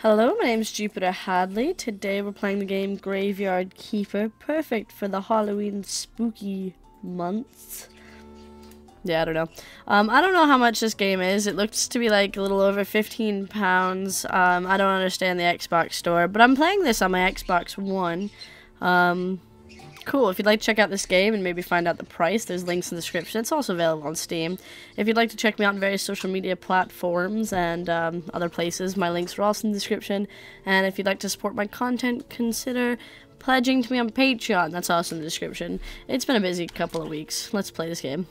Hello, my name's Jupiter Hadley. Today we're playing the game Graveyard Keeper, perfect for the Halloween spooky months. Yeah, I don't know. I don't know how much this game is. It looks to be like a little over £15. I don't understand the Xbox store, but I'm playing this on my Xbox One. Cool. If you'd like to check out this game and maybe find out the price, there's links in the description. It's also available on Steam. If you'd like to check me out on various social media platforms and other places, my links are also in the description. And if you'd like to support my content, consider pledging to me on Patreon. That's also in the description. It's been a busy couple of weeks. Let's play this game.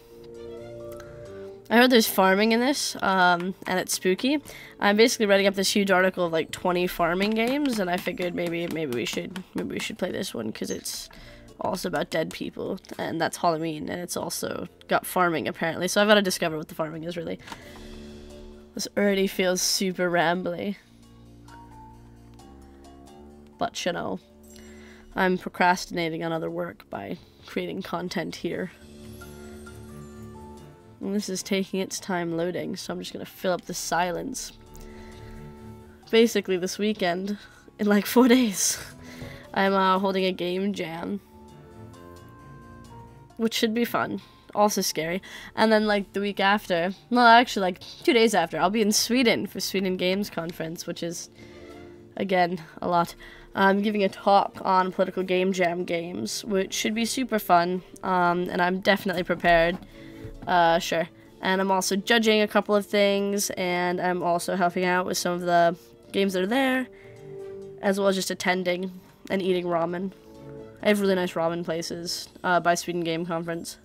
I heard there's farming in this, and it's spooky. I'm basically writing up this huge article of like 20 farming games, and I figured maybe we should play this one because it's also about dead people, and that's Halloween, and it's also got farming apparently. So I've got to discover what the farming is really. This already feels super rambly, but you know, I'm procrastinating on other work by creating content here. And this is taking its time loading, so I'm just gonna fill up the silence. Basically, this weekend, in like 4 days, I'm holding a game jam, which should be fun, also scary. And then like the week after, well actually like 2 days after, I'll be in Sweden for Sweden Games Conference, which is, again, a lot. I'm giving a talk on political game jam games, which should be super fun, and I'm definitely prepared. Sure. And I'm also judging a couple of things, and I'm also helping out with some of the games that are there, as well as just attending and eating ramen. I have really nice ramen places by Sweden Game Conference,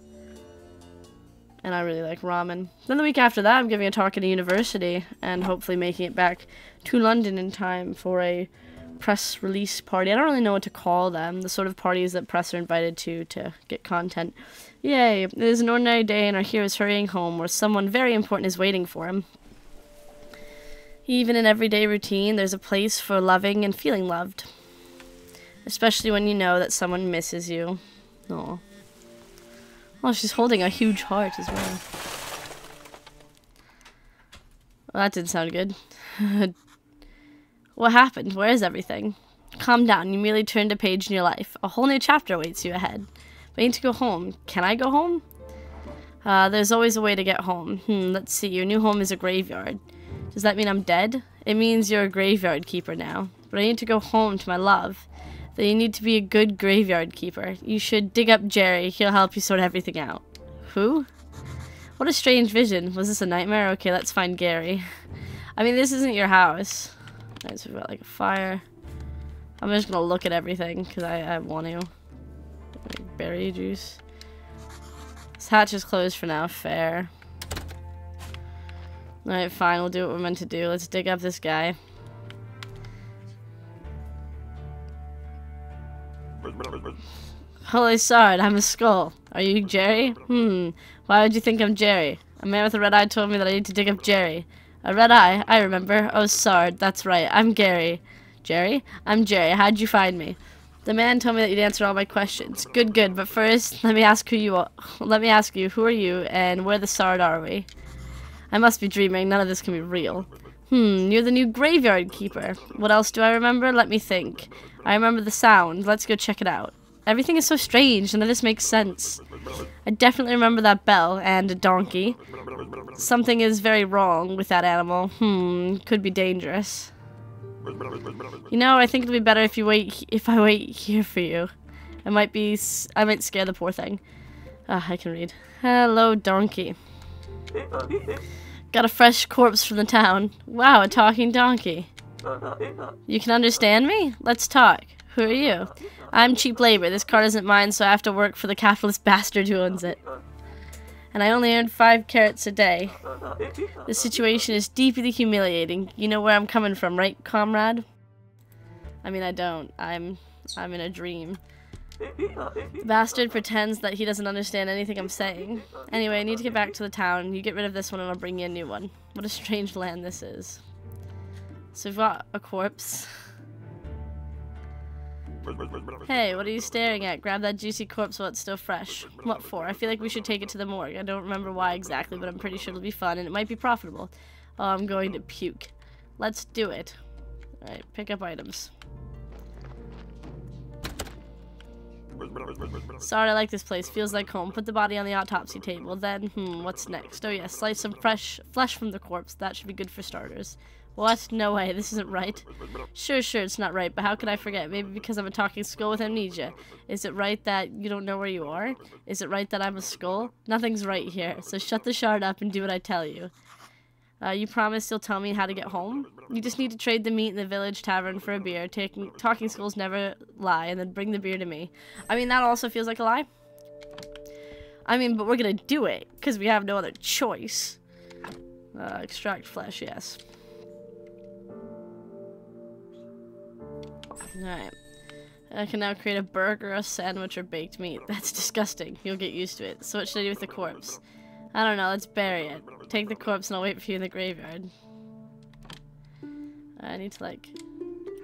and I really like ramen. Then the week after that, I'm giving a talk at a university, and hopefully making it back to London in time for a press release party. I don't really know what to call them, the sort of parties that press are invited to get content. Yay, it is an ordinary day and our hero is hurrying home where someone very important is waiting for him. Even in everyday routine, there's a place for loving and feeling loved. Especially when you know that someone misses you. Aw. Oh, she's holding a huge heart as well. Well, that didn't sound good. What happened? Where is everything? Calm down, you merely turned a page in your life. A whole new chapter awaits you ahead. But I need to go home. Can I go home? There's always a way to get home. Let's see, your new home is a graveyard. Does that mean I'm dead? It means you're a graveyard keeper now. But I need to go home to my love. Then you need to be a good graveyard keeper. You should dig up Jerry. He'll help you sort everything out. Who? What a strange vision. Was this a nightmare? Okay, let's find Gary. I mean, this isn't your house. Alright, so we've got like a fire. I'm just gonna look at everything because I want to. Like berry juice. This hatch is closed for now. Fair. Alright, fine. We'll do what we're meant to do. Let's dig up this guy. Holy sard, I'm a skull. Are you Jerry? Why would you think I'm Jerry? A man with a red eye told me that I need to dig up Jerry. A red eye? I remember. Oh, Sard. That's right. I'm Gary. Jerry? I'm Jerry. How'd you find me? The man told me that you'd answer all my questions. Good, good. But first, let me ask you, who are you and where the Sard are we? I must be dreaming. None of this can be real. You're the new graveyard keeper. What else do I remember? Let me think. I remember the sound. Let's go check it out. Everything is so strange. None of this makes sense. I definitely remember that bell and a donkey. Something is very wrong with that animal. Could be dangerous. You know, I think it'll be better if I wait here for you. I might scare the poor thing. I can read. Hello, donkey. Got a fresh corpse from the town. Wow, a talking donkey. You can understand me? Let's talk. Who are you? I'm cheap labor. This car isn't mine, so I have to work for the capitalist bastard who owns it. And I only earn 5 carats a day. This situation is deeply humiliating. You know where I'm coming from, right, comrade? I mean, I don't. I'm in a dream. The bastard pretends that he doesn't understand anything I'm saying. Anyway, I need to get back to the town. You get rid of this one and I'll bring you a new one. What a strange land this is. So we've got a corpse. Hey, what are you staring at? Grab that juicy corpse while it's still fresh. What for? I feel like we should take it to the morgue. I don't remember why exactly, but I'm pretty sure it'll be fun and it might be profitable. Oh, I'm going to puke. Let's do it. Alright, pick up items. Sorry, I like this place. Feels like home. Put the body on the autopsy table. Then, what's next? Oh yeah, slice some fresh flesh from the corpse. That should be good for starters. What? No way. This isn't right. Sure, it's not right, but how could I forget? Maybe because I'm a talking skull with amnesia. Is it right that you don't know where you are? Is it right that I'm a skull? Nothing's right here, so shut the shard up and do what I tell you. You promise you'll tell me how to get home? You just need to trade the meat in the village tavern for a beer. Talking skulls never lie, and then bring the beer to me. I mean, that also feels like a lie. I mean, but we're gonna do it, because we have no other choice. Extract flesh, yes. Alright. I can now create a burger, a sandwich, or baked meat. That's disgusting. You'll get used to it. So what should I do with the corpse? I don't know. Let's bury it. Take the corpse and I'll wait for you in the graveyard. I need to, like,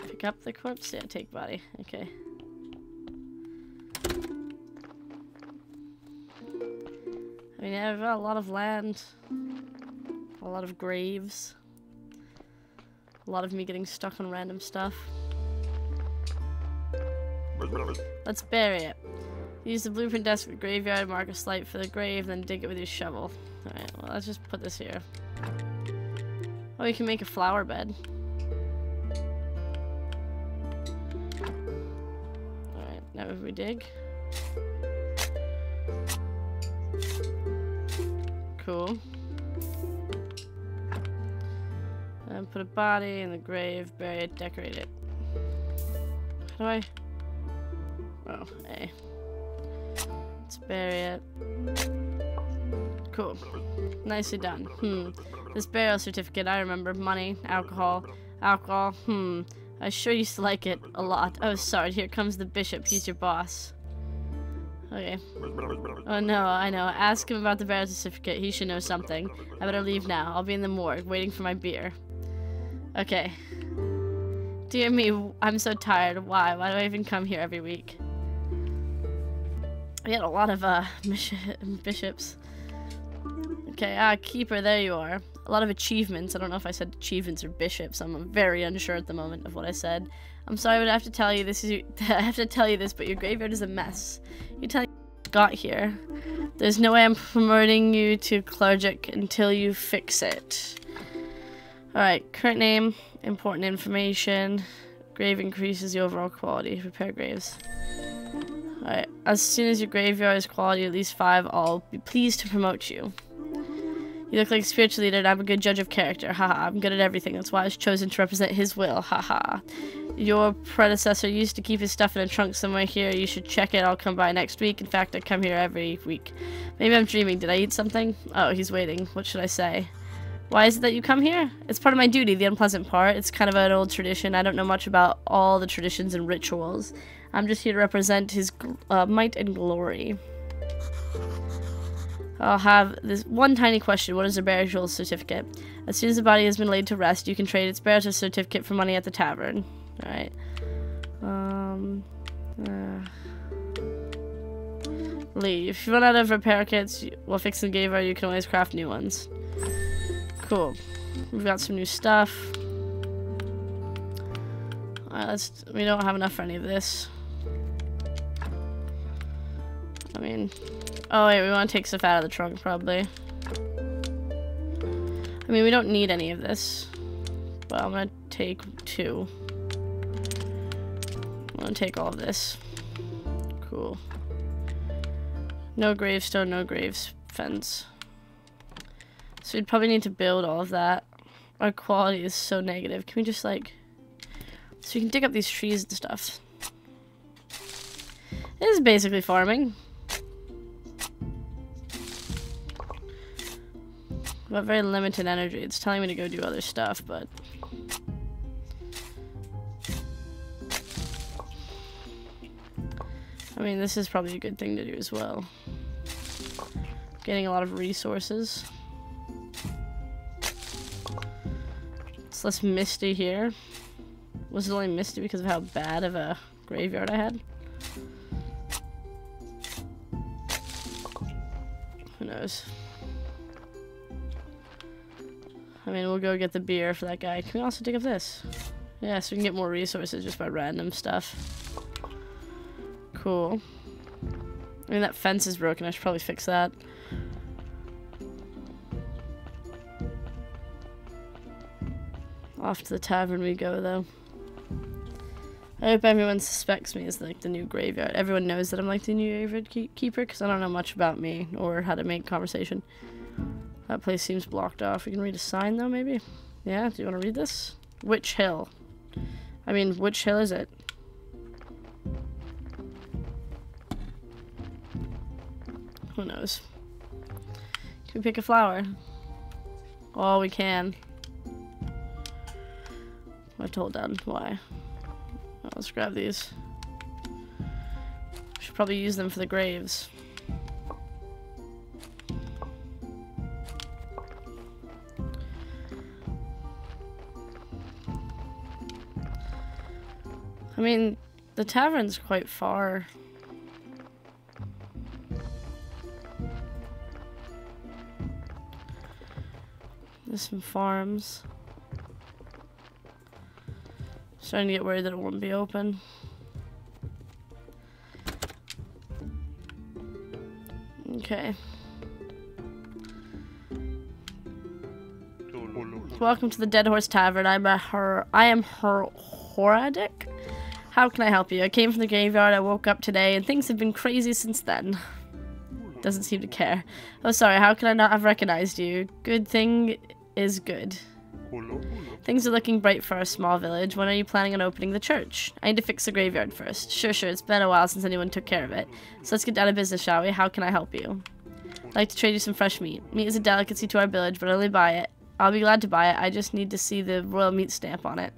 pick up the corpse. Yeah, take body. Okay. I mean, yeah, I've got a lot of land. A lot of graves. A lot of me getting stuck on random stuff. Let's bury it. Use the blueprint desk for the graveyard, mark a slight for the grave, then dig it with your shovel. Alright, well, let's just put this here. Oh, you can make a flower bed. Alright, now if we dig. Cool. And put a body in the grave, bury it, decorate it. How do I... Oh, hey. Let's bury it. Cool. Nicely done. This burial certificate, I remember. Money, alcohol. Alcohol, I sure used to like it a lot. Oh, sorry. Here comes the bishop. He's your boss. Okay. Oh, no, I know. Ask him about the burial certificate. He should know something. I better leave now. I'll be in the morgue, waiting for my beer. Okay. Dear me, I'm so tired. Why? Why do I even come here every week? We had a lot of bishops. Okay, Keeper, there you are. A lot of achievements. I don't know if I said achievements or bishops. I'm very unsure at the moment of what I said. I'm sorry, but I have to tell you this. I have to tell you this, but your graveyard is a mess. You tell me you got here. There's no way I'm promoting you to cleric until you fix it. All right. Current name. Important information. Grave increases the overall quality. Repair graves. Alright, as soon as your graveyard is quality at least 5, I'll be pleased to promote you. You look like a spiritual leader and I'm a good judge of character. Haha, I'm good at everything. That's why I was chosen to represent his will. Haha. Your predecessor used to keep his stuff in a trunk somewhere here. You should check it. I'll come by next week. In fact, I come here every week. Maybe I'm dreaming. Did I eat something? Oh, he's waiting. What should I say? Why is it that you come here? It's part of my duty, the unpleasant part. It's kind of an old tradition. I don't know much about all the traditions and rituals. I'm just here to represent his might and glory. I'll have this one tiny question. What is a burial certificate? As soon as the body has been laid to rest, you can trade its burial certificate for money at the tavern. Alright. Leave. If you run out of repair kits, well, fix and gave her, you can always craft new ones. Cool. We've got some new stuff. Alright, we don't have enough for any of this. I mean, oh wait, we want to take stuff out of the trunk, probably. I mean, we don't need any of this, but I'm gonna take 2. I'm gonna take all of this. Cool. No gravestone, no graves fence. So we'd probably need to build all of that. Our quality is so negative. Can we just, like, so we can dig up these trees and stuff. This is basically farming. But very limited energy. It's telling me to go do other stuff, but... I mean, this is probably a good thing to do as well. Getting a lot of resources. It's less misty here. Was it only misty because of how bad of a graveyard I had? Who knows? I mean, we'll go get the beer for that guy. Can we also dig up this? Yeah, so we can get more resources just by random stuff. Cool. I mean, that fence is broken. I should probably fix that. Off to the tavern we go, though. I hope everyone suspects me as, like, the new graveyard. Everyone knows that I'm, like, the new graveyard keeper, because I don't know much about me or how to make conversation. That place seems blocked off. We can read a sign, though, maybe? Yeah? Do you want to read this? Witch Hill. I mean, which hill is it? Who knows? Can we pick a flower? Oh, we can. I have to hold down Y. Oh, let's grab these. Should probably use them for the graves. I mean, the tavern's quite far. There's some farms. Starting to get worried that it won't be open. Okay. Welcome to the Dead Horse Tavern. I am Hardrick. How can I help you? I came from the graveyard, I woke up today, and things have been crazy since then. Doesn't seem to care. Oh, sorry, how could I not have recognized you? Good thing is good. Things are looking bright for our small village. When are you planning on opening the church? I need to fix the graveyard first. Sure, it's been a while since anyone took care of it. So let's get down to business, shall we? How can I help you? I'd like to trade you some fresh meat. Meat is a delicacy to our village, but only buy it. I'll be glad to buy it. I just need to see the royal meat stamp on it.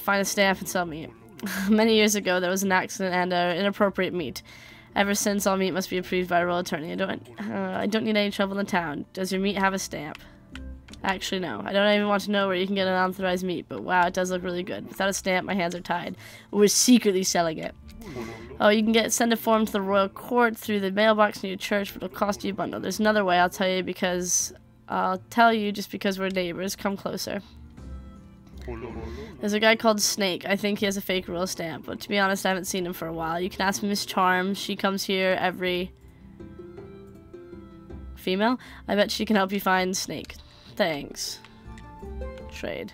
Find a stamp and sell meat. Many years ago, there was an accident and inappropriate meat. Ever since, all meat must be approved by a royal attorney. I don't need any trouble in town. Does your meat have a stamp? Actually, no. I don't even want to know where you can get an unauthorized meat, but wow, it does look really good. Without a stamp, my hands are tied. We're secretly selling it. Oh, you can send a form to the royal court through the mailbox near your church, but it'll cost you a bundle. There's another way. I'll tell you just because we're neighbors. Come closer. There's a guy called Snake. I think he has a fake royal stamp, but to be honest, I haven't seen him for a while. You can ask Miss Charm. She comes here every... Female? I bet she can help you find Snake. Thanks. Trade.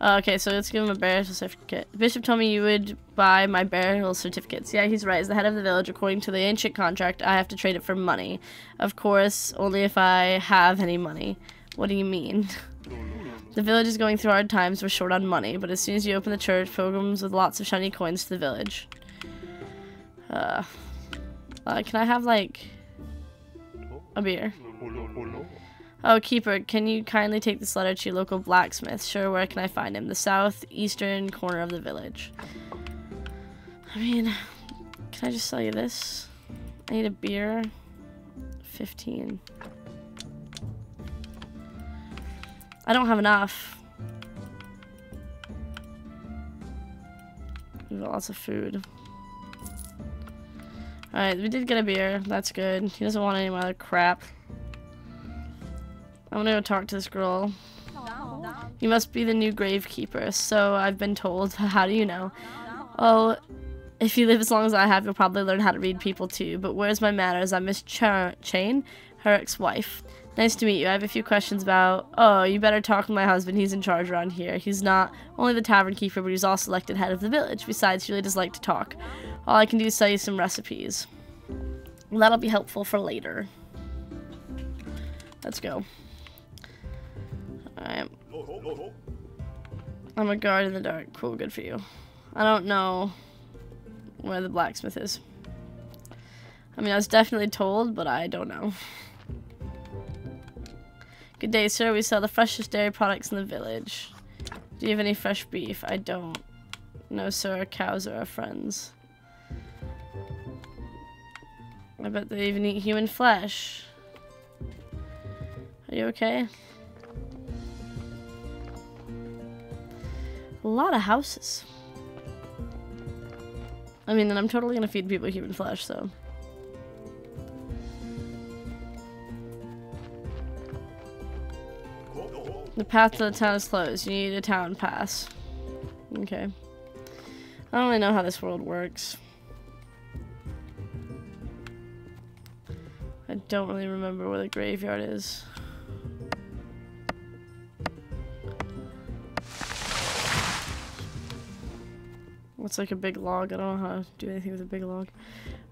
Okay, so let's give him a burial certificate. The bishop told me you would buy my burial certificates. Yeah, he's right. As the head of the village, according to the ancient contract, I have to trade it for money. Of course, only if I have any money. What do you mean? The village is going through hard times, we're short on money, but as soon as you open the church, pilgrims with lots of shiny coins to the village. Can I have, like, a beer? Oh, Keeper, can you kindly take this letter to your local blacksmith? Sure, where can I find him? The southeastern corner of the village. I mean, can I just sell you this? I need a beer. 15. I don't have enough. We've got lots of food. Alright, we did get a beer. That's good. He doesn't want any of my other crap. I'm gonna go talk to this girl. You must be the new gravekeeper, so I've been told. How do you know? Oh, if you live as long as I have, you'll probably learn how to read people too. But where's my manners? I'm Miss Chain, her ex-wife. Nice to meet you. I have a few questions about... Oh, you better talk to my husband. He's in charge around here. He's not only the tavern keeper, but he's also elected head of the village. Besides, he really does like to talk. All I can do is sell you some recipes. That'll be helpful for later. Let's go. Alright. I'm a guard in the dark. Cool, good for you. I don't know where the blacksmith is. I mean, I was definitely told, but I don't know. Good day, sir. We sell the freshest dairy products in the village. Do you have any fresh beef? I don't. No, sir. Our cows are our friends. I bet they even eat human flesh. Are you okay? A lot of houses. I mean, and I'm totally gonna feed people human flesh, so... The path to the town is closed. You need a town pass. Okay. I don't really know how this world works. I don't really remember where the graveyard is. It's like a big log. I don't know how to do anything with a big log.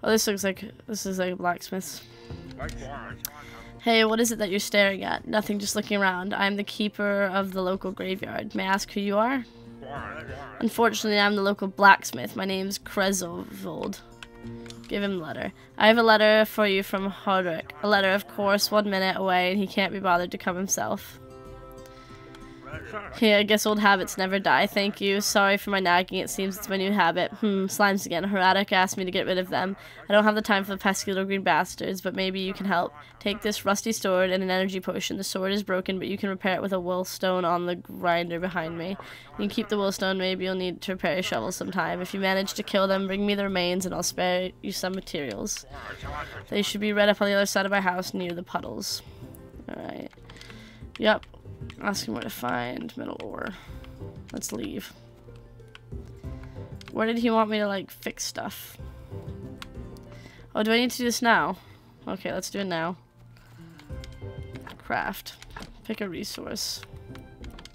Oh, this looks like, this is like a blacksmith's. Hey, what is it that you're staring at? Nothing, just looking around. I'm the keeper of the local graveyard. May I ask who you are? Unfortunately, I'm the local blacksmith. My name's Kresovold. Give him the letter. I have a letter for you from Hardrick. A letter, of course, 1 minute away, and he can't be bothered to come himself. Yeah, I guess old habits never die. Thank you. Sorry for my nagging. It seems it's my new habit. Slimes again. Hardrick asked me to get rid of them. I don't have the time for the pesky little green bastards, but maybe you can help. Take this rusty sword and an energy potion. The sword is broken, but you can repair it with a wheelstone on the grinder behind me. You can keep the wheelstone. Maybe you'll need to repair your shovel sometime. If you manage to kill them, bring me the remains, and I'll spare you some materials. They should be right up on the other side of my house, near the puddles. Alright. Yep. Ask him where to find metal ore. Let's leave. Where did he want me to, like, fix stuff? Oh, do I need to do this now? Okay, let's do it now. Craft. Pick a resource.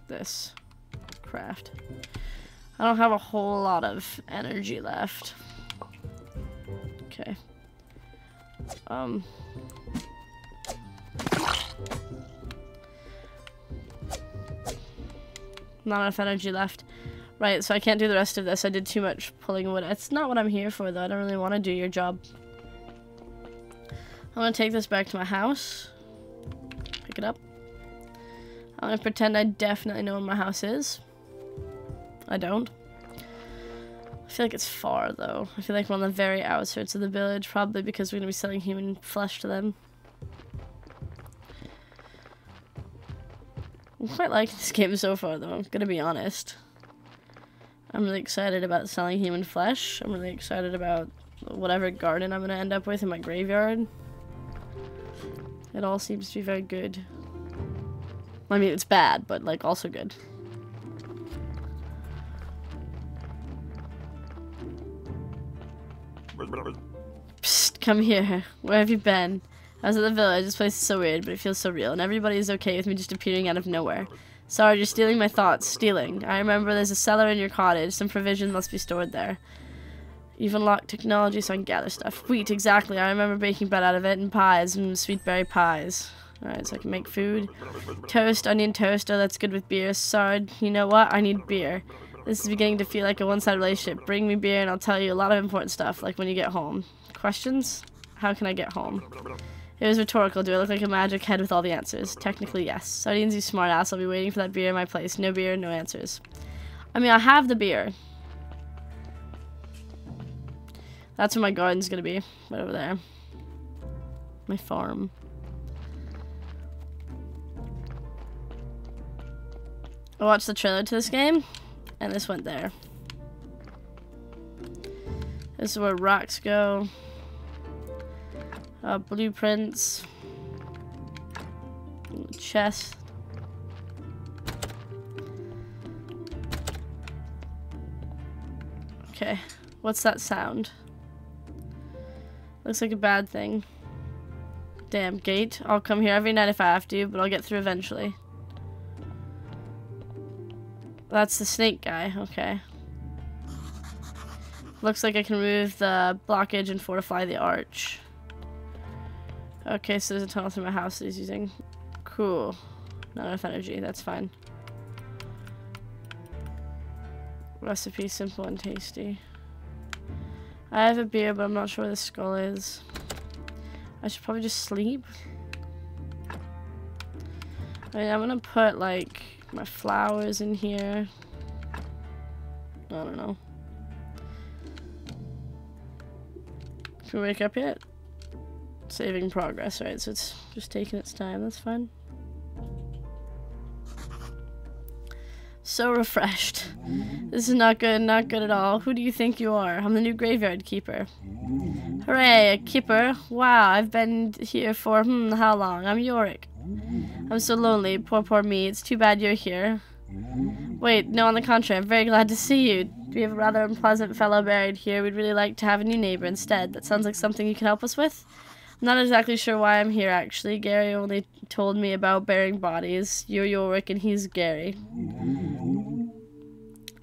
This. Craft. I don't have a whole lot of energy left. Okay. Not enough energy left. Right, so I can't do the rest of this. I did too much pulling wood. It's not what I'm here for, though. I don't really want to do your job. I'm going to take this back to my house. Pick it up. I'm going to pretend I definitely know where my house is. I don't. I feel like it's far, though. I feel like we're on the very outskirts of the village, probably because we're going to be selling human flesh to them. I'm quite liking this game so far, though, I'm gonna be honest. I'm really excited about selling human flesh. I'm really excited about whatever garden I'm gonna end up with in my graveyard. It all seems to be very good. I mean, it's bad, but, like, also good. Psst, come here. Where have you been? I was at the village. This place is so weird, but it feels so real, and everybody is okay with me just appearing out of nowhere. Sorry, you're stealing my thoughts. Stealing. I remember there's a cellar in your cottage. Some provision must be stored there. You've unlocked technology so I can gather stuff. Wheat, exactly. I remember baking bread out of it, and pies, and sweet berry pies. Alright, so I can make food. Toast, onion toast. Oh, that's good with beer. Sorry, you know what? I need beer. This is beginning to feel like a one-sided relationship. Bring me beer, and I'll tell you a lot of important stuff, like when you get home. Questions? How can I get home? It was rhetorical. Do I look like a magic head with all the answers? Technically, yes. Sardines, you smart ass. I'll be waiting for that beer in my place. No beer, no answers. I mean, I have the beer. That's where my garden's gonna be. Right over there. My farm. I watched the trailer to this game, and this went there. This is where rocks go. Blueprints, chest, okay, what's that sound? Looks like a bad thing. Damn, gate, I'll come here every night if I have to, but I'll get through eventually. That's the snake guy, okay. Looks like I can remove the blockage and fortify the arch. Okay, so there's a tunnel through my house that he's using. Cool. Not enough energy, that's fine. Recipe, simple and tasty. I have a beer, but I'm not sure where the skull is. I should probably just sleep. I mean, I'm gonna put, like, my flowers in here. I don't know. Can we wake up yet? Saving progress, right? So it's just taking its time. That's fine. So refreshed. This is not good. Not good at all. Who do you think you are? I'm the new graveyard keeper. Hooray, a keeper. Wow, I've been here for how long? I'm Yorick. I'm so lonely. Poor, poor me. It's too bad you're here. Wait, no, on the contrary, I'm very glad to see you. We have a rather unpleasant fellow buried here. We'd really like to have a new neighbor instead. That sounds like something you can help us with. I'm not exactly sure why I'm here, actually. Gary only told me about burying bodies. You're Yorick and he's Gary.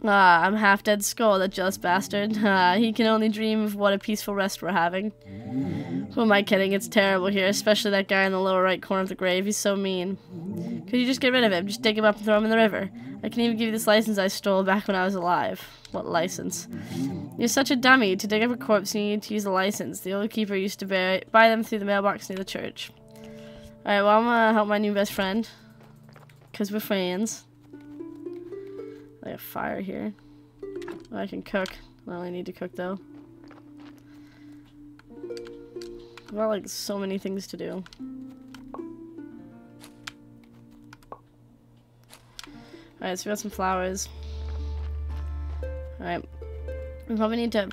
Ah, I'm half-dead skull, that jealous bastard. He can only dream of what a peaceful rest we're having. Who am I kidding? It's terrible here, especially that guy in the lower right corner of the grave. He's so mean. Could you just get rid of him? Just dig him up and throw him in the river. I can even give you this license I stole back when I was alive. What license? You're such a dummy. To dig up a corpse, you need to use a license. The old keeper used to buy them through the mailbox near the church. Alright, well, I'm gonna help my new best friend. Because we're friends. I got fire here. Well, I can cook. I only need to cook, though. I've got, like, so many things to do. Alright, so we got some flowers. Alright. We probably need to...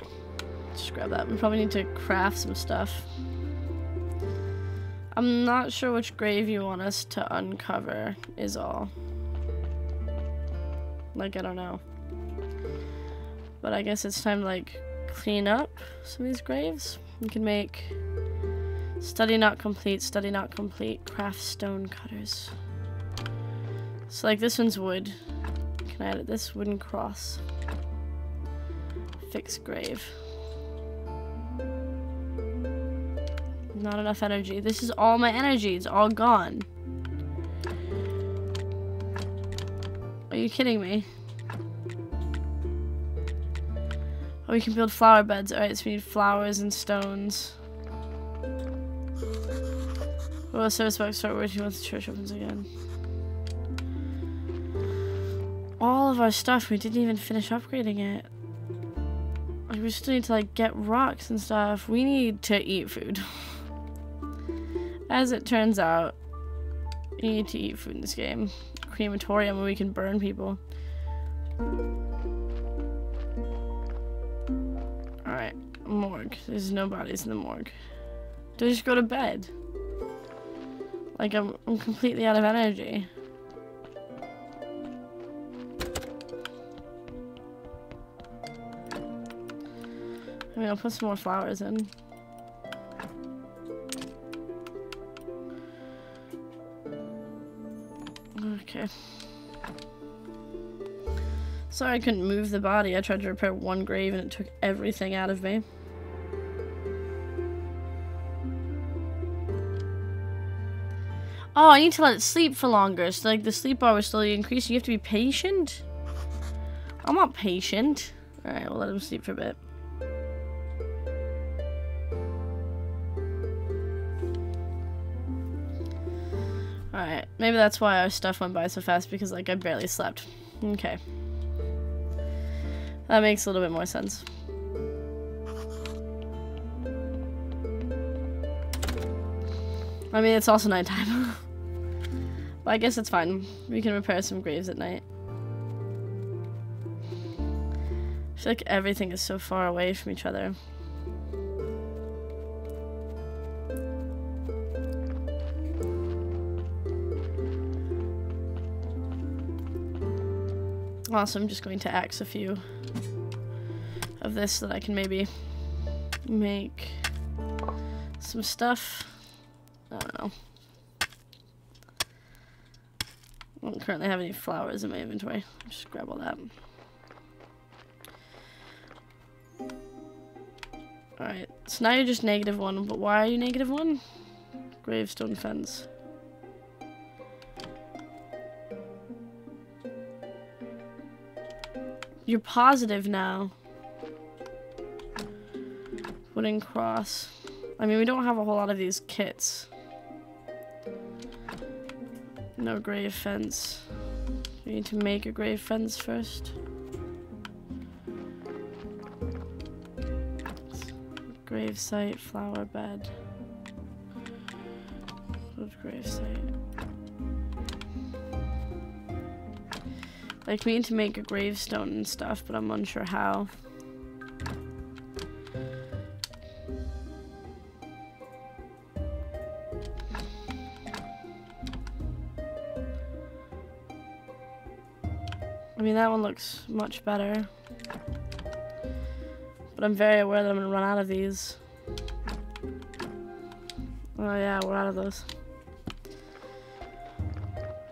Just grab that. We probably need to craft some stuff. I'm not sure which grave you want us to uncover is all. Like, I don't know. But I guess it's time to, like, clean up some of these graves. You can make... study not complete, craft stone cutters. So, like, this one's wood. Can I edit this? Wooden cross. Fix grave. Not enough energy. This is all my energy. It's all gone. Are you kidding me? Oh, we can build flower beds. Alright, so we need flowers and stones. Well, service box start working once the church opens again. All of our stuff, we didn't even finish upgrading it. Like, we still need to, like, get rocks and stuff. We need to eat food. As it turns out, you need to eat food in this game. Crematorium where we can burn people. Alright, morgue. There's no bodies in the morgue. Do I just go to bed? Like, I'm completely out of energy. I mean, I'll put some more flowers in. Okay. Sorry I couldn't move the body. I tried to repair one grave and it took everything out of me. Oh, I need to let it sleep for longer. So, like, the sleep bar was slowly increasing. You have to be patient? I'm not patient. Alright, we'll let him sleep for a bit. Alright, maybe that's why our stuff went by so fast, because, like, I barely slept. Okay. That makes a little bit more sense. I mean, it's also nighttime. Well, I guess it's fine. We can repair some graves at night. I feel like everything is so far away from each other. Also, I'm just going to axe a few of this so that I can maybe make some stuff. I don't know. I don't currently have any flowers in my inventory. I'll just grab all that. Alright, so now you're just -1, but why are you -1? Gravestone fence. You're positive now. Wooden cross. I mean, we don't have a whole lot of these kits. No grave fence. We need to make a grave fence first. Grave site, flower bed. Grave site. Like, we need to make a gravestone and stuff, but I'm unsure how. I mean, that one looks much better. But I'm very aware that I'm gonna run out of these. Oh yeah, we're out of those.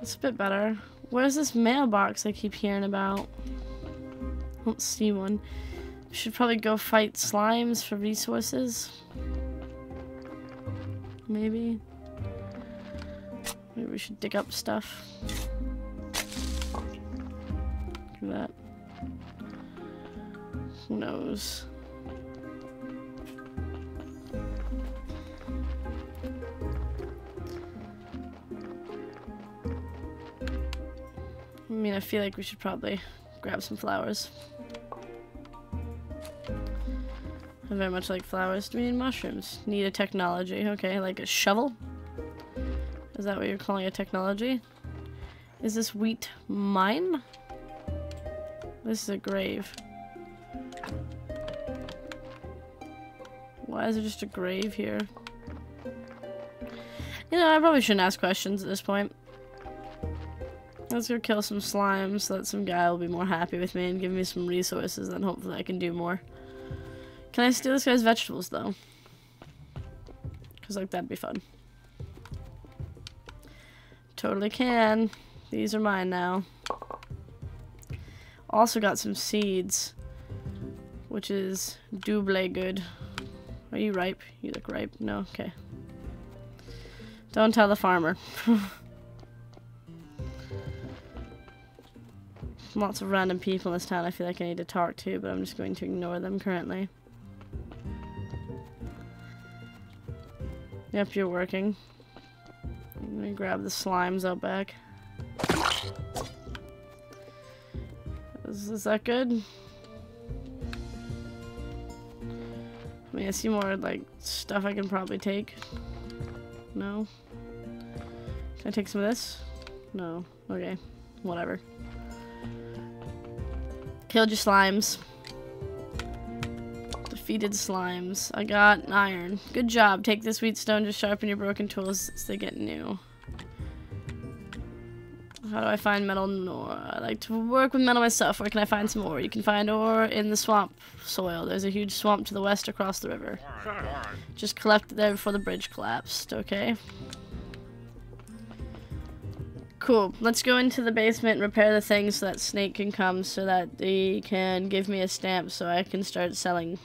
It's a bit better. Where's this mailbox I keep hearing about? I don't see one. We should probably go fight slimes for resources. Maybe. Maybe we should dig up stuff. Do that. Who knows? I mean, I feel like we should probably grab some flowers. I very much like flowers. Do we need mushrooms? Need a technology. Okay, like a shovel? Is that what you're calling a technology? Is this wheat mine? This is a grave. Why is there just a grave here? You know, I probably shouldn't ask questions at this point. Let's go kill some slimes so that some guy will be more happy with me and give me some resources, and hopefully I can do more. Can I steal this guy's vegetables, though? Because, like, that'd be fun. Totally can. These are mine now. Also got some seeds, which is double good. Are you ripe? You look ripe. No? Okay. Don't tell the farmer. Lots of random people in this town I feel like I need to talk to, but I'm just going to ignore them currently. Yep, you're working. I'm gonna grab the slimes out back. Is that good? I mean, I see more, like, stuff I can probably take. No? Can I take some of this? No. Okay. Whatever. Killed your slimes. Defeated slimes. I got an iron. Good job. Take this wheatstone to sharpen your broken tools as they get new. How do I find metal and ore? I like to work with metal myself. Where can I find some ore? You can find ore in the swamp soil. There's a huge swamp to the west across the river. All right. Just collect it there before the bridge collapsed. Okay. Cool. Let's go into the basement and repair the things so that Snake can come, so that he can give me a stamp so I can start selling.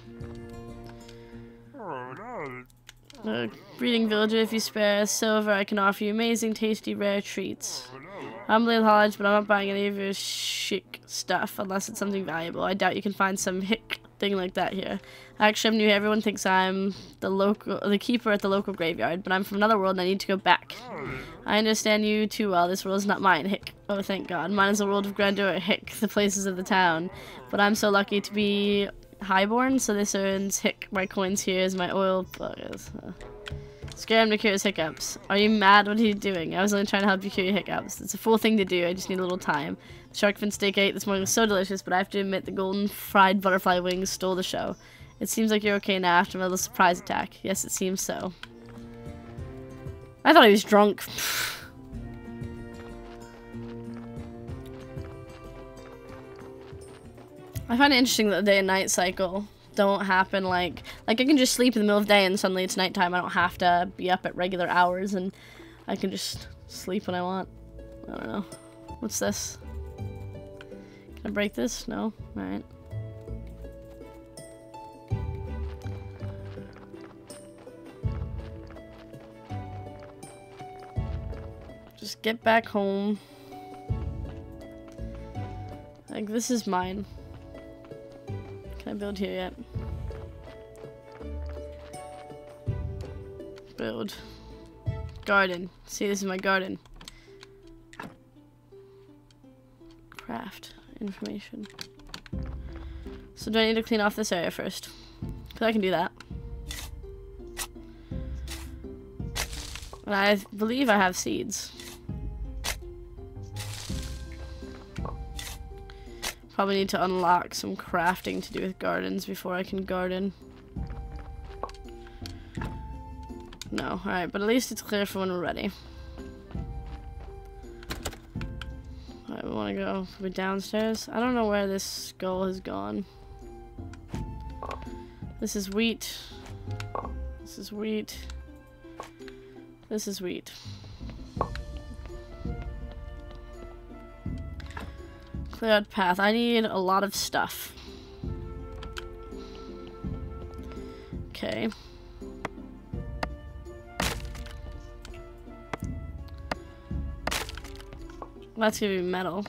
Breeding villager, if you spare silver, I can offer you amazing, tasty, rare treats. I'm Lil Hodge, but I'm not buying any of your chic stuff unless it's something valuable. I doubt you can find some hick thing like that here. Actually, I'm new. Everyone thinks I'm the keeper at the local graveyard, but I'm from another world and I need to go back. I understand you too well. This world is not mine, hick. Oh, thank God. Mine is the world of grandeur, hick, the places of the town. But I'm so lucky to be highborn, so this earns hick. My coins here is my oil. Scare him to cure his hiccups. Are you mad? What are you doing? I was only trying to help you cure your hiccups. It's a fool thing to do. I just need a little time. The shark fin steak I ate this morning was so delicious, but I have to admit the golden fried butterfly wings stole the show. It seems like you're okay now after my little surprise attack. Yes, it seems so. I thought he was drunk. I find it interesting that the day and night cycle don't happen like I can just sleep in the middle of the day and suddenly it's nighttime. I don't have to be up at regular hours and I can just sleep when I want. I don't know. What's this? Can I break this? No? Alright. Just get back home. Like, this is mine. Can I build here yet? Build. Garden. See, this is my garden. Craft. Information. So do I need to clean off this area first? Because I can do that. And I believe I have seeds. Probably need to unlock some crafting to do with gardens before I can garden. No, alright, but at least it's clear for when we're ready. Alright, want to go. We're downstairs. I don't know where this skull has gone. This is wheat. This is wheat. This is wheat. Clear out path. I need a lot of stuff. Okay. That's gonna be metal,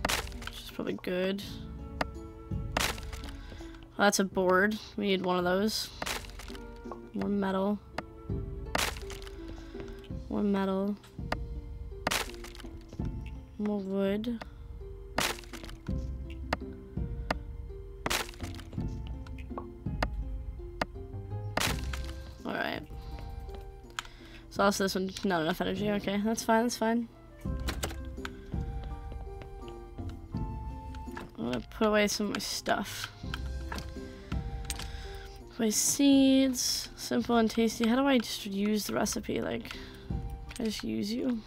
which is probably good. Well, that's a board. We need one of those. More metal. More metal. More wood. Alright. So also this one's not enough energy. Okay, that's fine, that's fine. I'm gonna put away some of my stuff. Put away seeds. Simple and tasty. How do I just use the recipe? Like, can I just use you?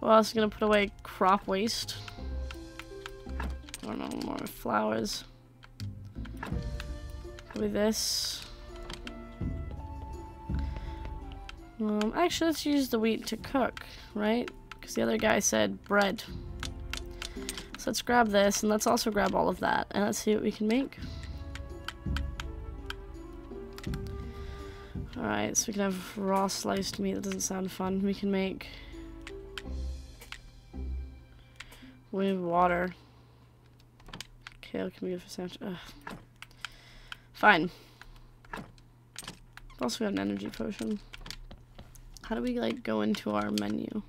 We're also gonna put away crop waste. I don't know, more flowers. Probably this. Actually, let's use the wheat to cook, right? Because the other guy said bread. So let's grab this, and let's also grab all of that, and let's see what we can make. Alright, so we can have raw sliced meat. That doesn't sound fun. We can make... We have water. Kale can be good for sandwich. Ugh. Fine. Also, we have an energy potion. How do we, like, go into our menu?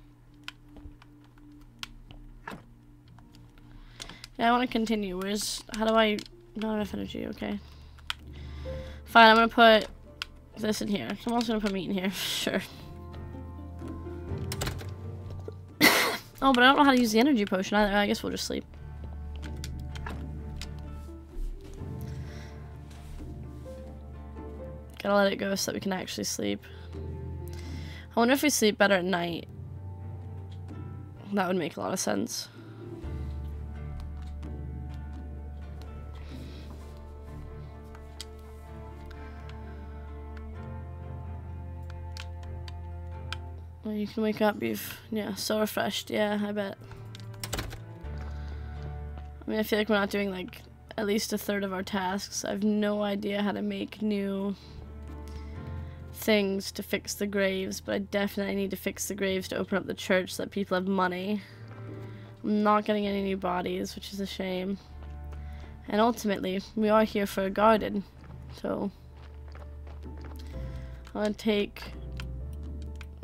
Yeah, I want to continue. Where's... How do I... Not enough energy, okay. Fine, I'm going to put this in here. I'm also going to put meat in here, sure. Oh, but I don't know how to use the energy potion either. I guess we'll just sleep. Gotta let it go so that we can actually sleep. I wonder if we sleep better at night. That would make a lot of sense. Well, you can wake up, yeah, so refreshed. Yeah, I bet. I mean, I feel like we're not doing, like, at least a third of our tasks. I have no idea how to make new... things to fix the graves, but I definitely need to fix the graves to open up the church so that people have money. I'm not getting any new bodies, which is a shame. And ultimately, we are here for a garden, so I'm gonna take...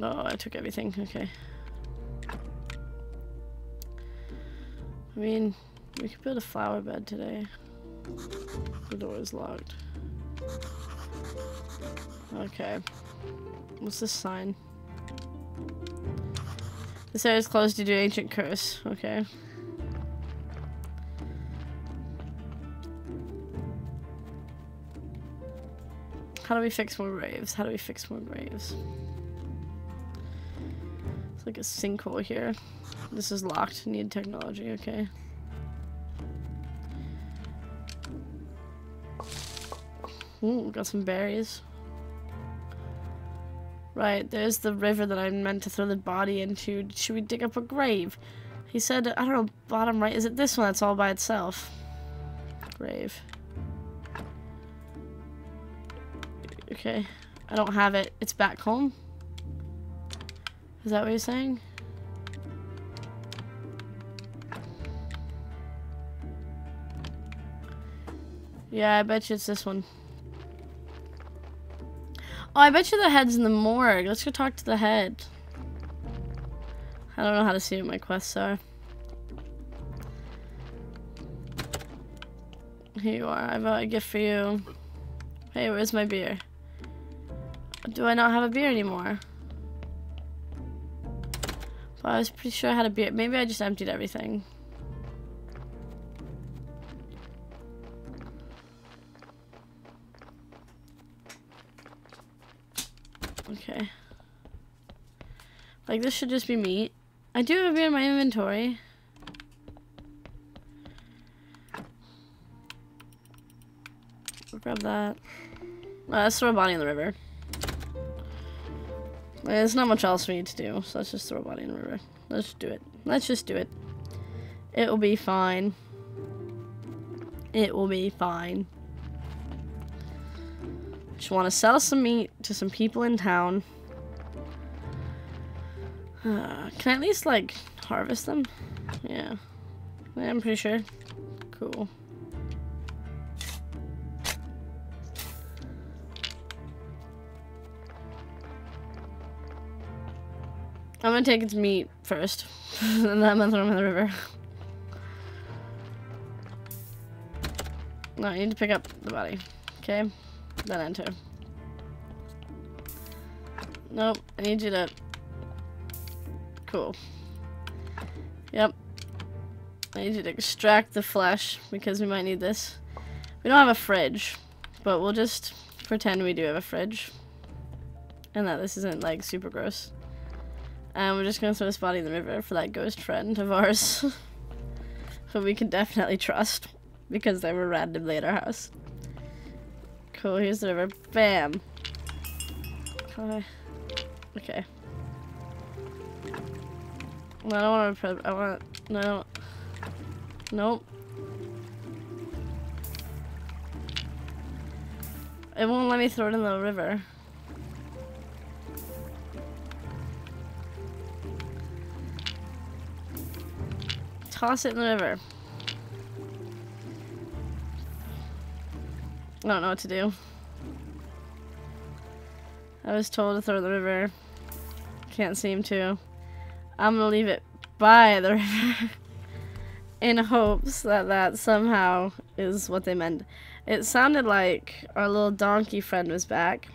Oh, I took everything, okay. I mean, we could build a flower bed today. The door is locked. Okay. What's this sign? This area is closed due to ancient curse. Okay. How do we fix more graves? How do we fix more graves? It's like a sinkhole here. This is locked. Need technology. Okay. Ooh, got some berries. Right, there's the river that I meant to throw the body into. Should we dig up a grave? He said, I don't know, bottom right. Is it this one that's all by itself? Grave. Okay. I don't have it. It's back home? Is that what you're saying? Yeah, I bet you it's this one. Oh, I bet you the head's in the morgue. Let's go talk to the head. I don't know how to see what my quests are. Here you are. I have a gift for you. Hey, where's my beer? Do I not have a beer anymore? Well, I was pretty sure I had a beer. Maybe I just emptied everything. Okay. Like, this should just be meat. I do have a beer in my inventory. Let's grab that. Let's throw a body in the river. There's not much else we need to do, so let's just throw a body in the river. Let's just do it. Let's just do it. It will be fine. It will be fine. Just want to sell some meat to some people in town. Can I at least, like, harvest them? Yeah. I'm pretty sure. Cool. I'm gonna take its meat first, and then I'm gonna throw him in the river. No, I need to pick up the body. Okay, then enter. Nope, I need you to... Cool. Yep. I need you to extract the flesh, because we might need this. We don't have a fridge, but we'll just pretend we do have a fridge. And that this isn't, like, super gross. And we're just gonna throw this body in the river for that ghost friend of ours. Who we can definitely trust. Because they were randomly at our house. Cool, here's the river. Bam! Okay. No, I don't wanna I wanna... No. Nope. It won't let me throw it in the river. Toss it in the river. I don't know what to do. I was told to throw it in the river. Can't seem to. I'm gonna leave it by the river in hopes that that somehow is what they meant. It sounded like our little donkey friend was back.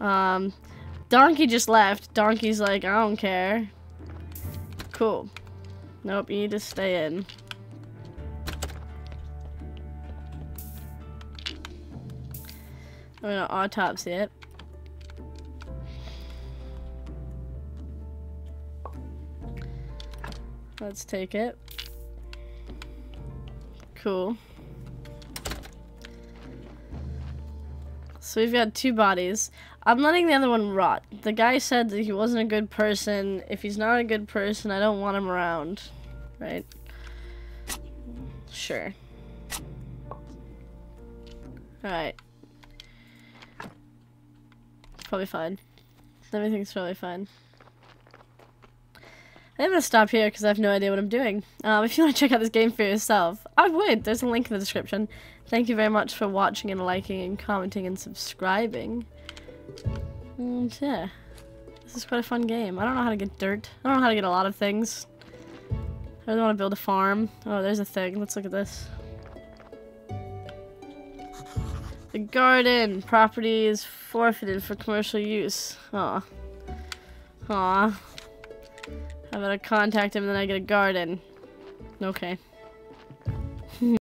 Donkey just left. Donkey's like, I don't care. Cool. Nope, you need to stay in. I'm gonna autopsy it. Let's take it. Cool. So we've got two bodies. I'm letting the other one rot. The guy said that he wasn't a good person. If he's not a good person, I don't want him around. Right? Sure. Alright. Probably fine. Everything's probably fine. I'm gonna stop here because I have no idea what I'm doing. If you want to check out this game for yourself, I would. There's a link in the description. Thank you very much for watching and liking and commenting and subscribing. And yeah, this is quite a fun game. I don't know how to get dirt. I don't know how to get a lot of things. I really want to build a farm. Oh, there's a thing. Let's look at this. The garden property is forfeited for commercial use. Aw. Aw. I'm gonna contact him and then I get a garden. Okay.